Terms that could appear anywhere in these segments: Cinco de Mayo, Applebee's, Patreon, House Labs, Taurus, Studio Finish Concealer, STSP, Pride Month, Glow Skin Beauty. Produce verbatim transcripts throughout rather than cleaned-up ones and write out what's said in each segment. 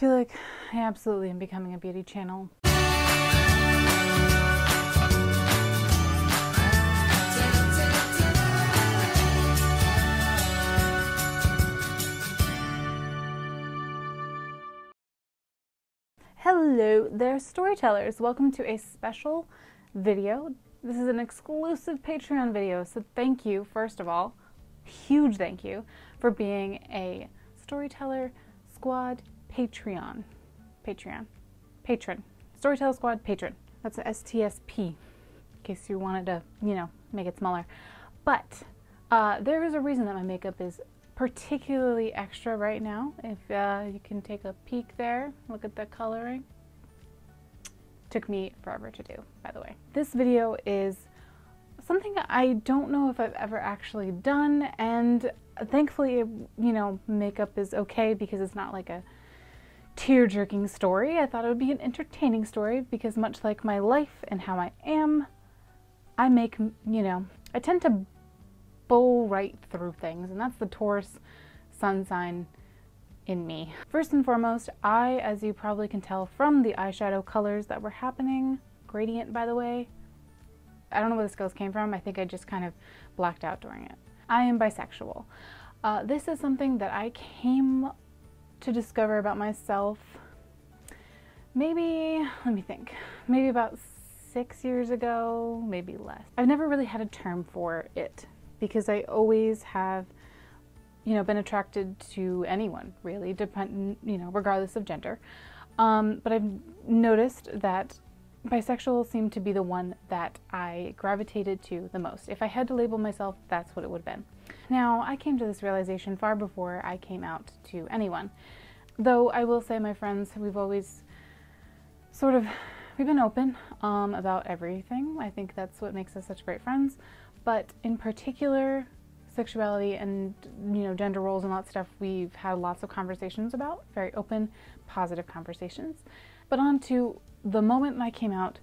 feel like I absolutely am becoming a beauty channel. Hello there, storytellers. Welcome to a special video. This is an exclusive Patreon video, so thank you, first of all, huge thank you for being a Storyteller Squad Patreon. Patreon. Patron. Storyteller Squad Patron. That's an S T S P, in case you wanted to, you know, make it smaller. But uh, there is a reason that my makeup is particularly extra right now. If uh, you can take a peek there, look at the coloring. Took me forever to do, by the way. This video is something I don't know if I've ever actually done, and thankfully, you know, makeup is okay because it's not like a tear-jerking story. I thought it would be an entertaining story because much like my life and how I am, I make, you know, I tend to bowl right through things, and that's the Taurus sun sign in me. First and foremost, I, as you probably can tell from the eyeshadow colors that were happening, gradient by the way, I don't know where the skills came from, I think I just kind of blacked out during it. I am bisexual. Uh, this is something that I came to discover about myself maybe, let me think, maybe about six years ago, maybe less. I've never really had a term for it, because I always have, you know, been attracted to anyone, really, depend, you know, regardless of gender. Um, but I've noticed that bisexual seemed to be the one that I gravitated to the most. If I had to label myself, that's what it would have been. Now, I came to this realization far before I came out to anyone. Though I will say, my friends, we've always sort of, we've been open um, about everything. I think that's what makes us such great friends. But in particular, sexuality and, you know, gender roles and all that stuff, we've had lots of conversations about, very open, positive conversations. But on to the moment I came out,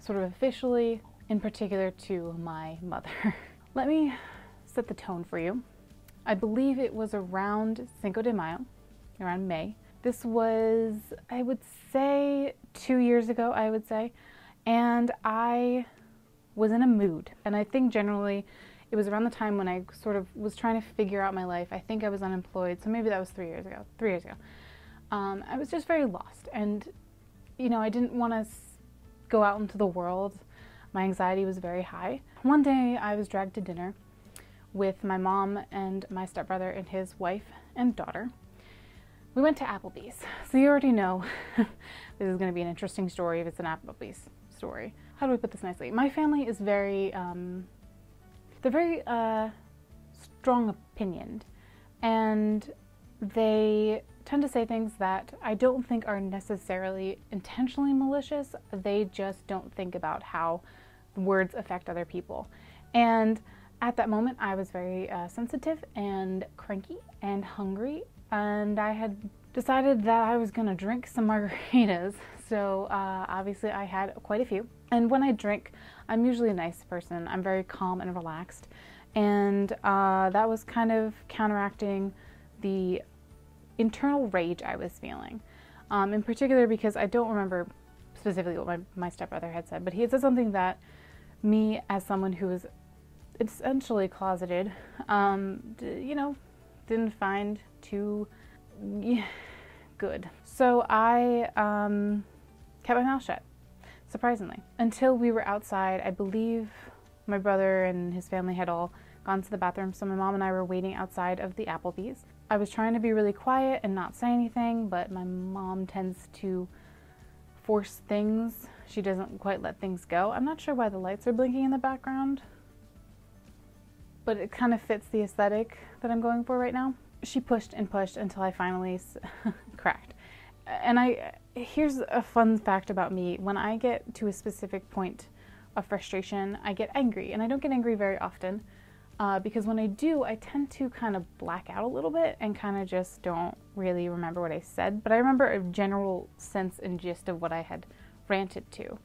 sort of officially, in particular to my mother. Let me set the tone for you. I believe it was around Cinco de Mayo, around May. This was, I would say, two years ago, I would say, and I was in a mood, and I think generally it was around the time when I sort of was trying to figure out my life. I think I was unemployed, so maybe that was three years ago. Three years ago. Um, I was just very lost, and you know, I didn't want to go out into the world. My anxiety was very high. One day I was dragged to dinner with my mom and my stepbrother and his wife and daughter. We went to Applebee's, so you already know this is going to be an interesting story if it's an Applebee's story. How do we put this nicely? My family is very, um, they're very uh, strong-opinioned, and they tend to say things that I don't think are necessarily intentionally malicious. They just don't think about how words affect other people. And at that moment, I was very uh, sensitive and cranky and hungry, and I had decided that I was gonna drink some margaritas. So uh, obviously I had quite a few. And when I drink, I'm usually a nice person. I'm very calm and relaxed. And uh, that was kind of counteracting the internal rage I was feeling. Um, in particular, because I don't remember specifically what my, my stepbrother had said, but he had said something that me, as someone who was essentially closeted, um, you know, didn't find too good. So I um, kept my mouth shut. Surprisingly, until we were outside. I believe my brother and his family had all gone to the bathroom, so my mom and I were waiting outside of the Applebee's. I was trying to be really quiet and not say anything, but my mom tends to force things. She doesn't quite let things go. I'm not sure why the lights are blinking in the background, but it kind of fits the aesthetic that I'm going for right now. She pushed and pushed until I finally cracked. And I, here's a fun fact about me. When I get to a specific point of frustration, I get angry, and I don't get angry very often uh, because when I do, I tend to kind of black out a little bit and kind of just don't really remember what I said, but I remember a general sense and gist of what I had ranted to.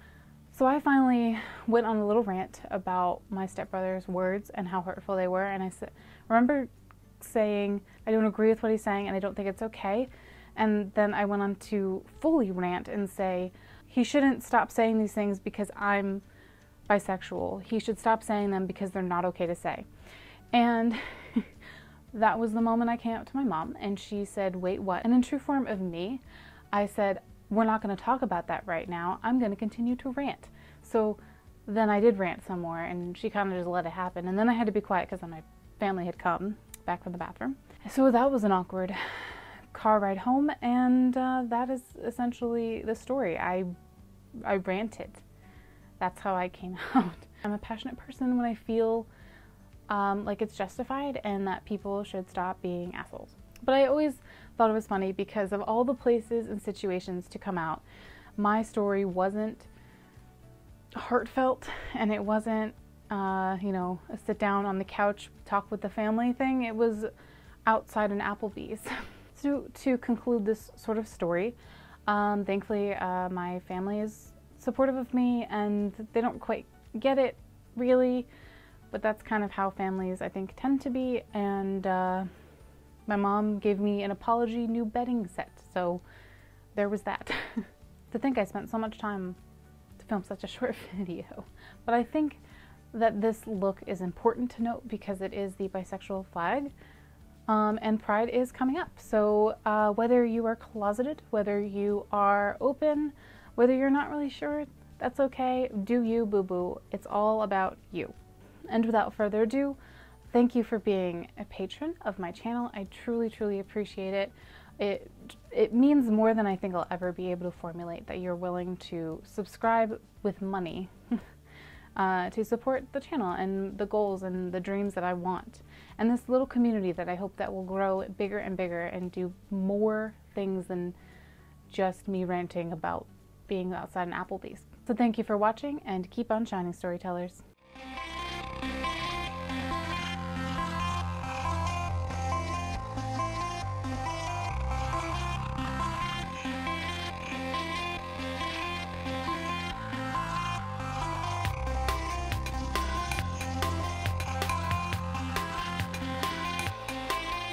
So I finally went on a little rant about my stepbrother's words and how hurtful they were, and I remember saying, I don't agree with what he's saying and I don't think it's okay. And then I went on to fully rant and say, he shouldn't stop saying these things because I'm bisexual. He should stop saying them because they're not okay to say. And that was the moment I came up to my mom and she said, wait, what? And in true form of me, I said, we're not gonna talk about that right now. I'm gonna continue to rant. So then I did rant some more and she kind of just let it happen. And then I had to be quiet because then my family had come back from the bathroom. So that was an awkward car ride home, and uh, that is essentially the story. I, I ranted. That's how I came out. I'm a passionate person when I feel um, like it's justified and that people should stop being assholes. But I always thought it was funny because of all the places and situations to come out, my story wasn't heartfelt and it wasn't, uh, you know, a sit down on the couch, talk with the family thing. It was outside an Applebee's. So to conclude this sort of story, um, thankfully uh, my family is supportive of me and they don't quite get it really, but that's kind of how families I think tend to be. And uh, my mom gave me an apology new bedding set, so there was that. To think I spent so much time to film such a short video, but I think that this look is important to note because it is the bisexual flag. Um, and Pride is coming up, so uh, whether you are closeted, whether you are open, whether you're not really sure, that's okay. Do you, boo-boo. It's all about you. And without further ado, thank you for being a patron of my channel. I truly, truly appreciate it. It, it means more than I think I'll ever be able to formulate, that you're willing to subscribe with money Uh, to support the channel and the goals and the dreams that I want. And this little community that I hope that will grow bigger and bigger and do more things than just me ranting about being outside an Applebee's. So thank you for watching and keep on shining, storytellers.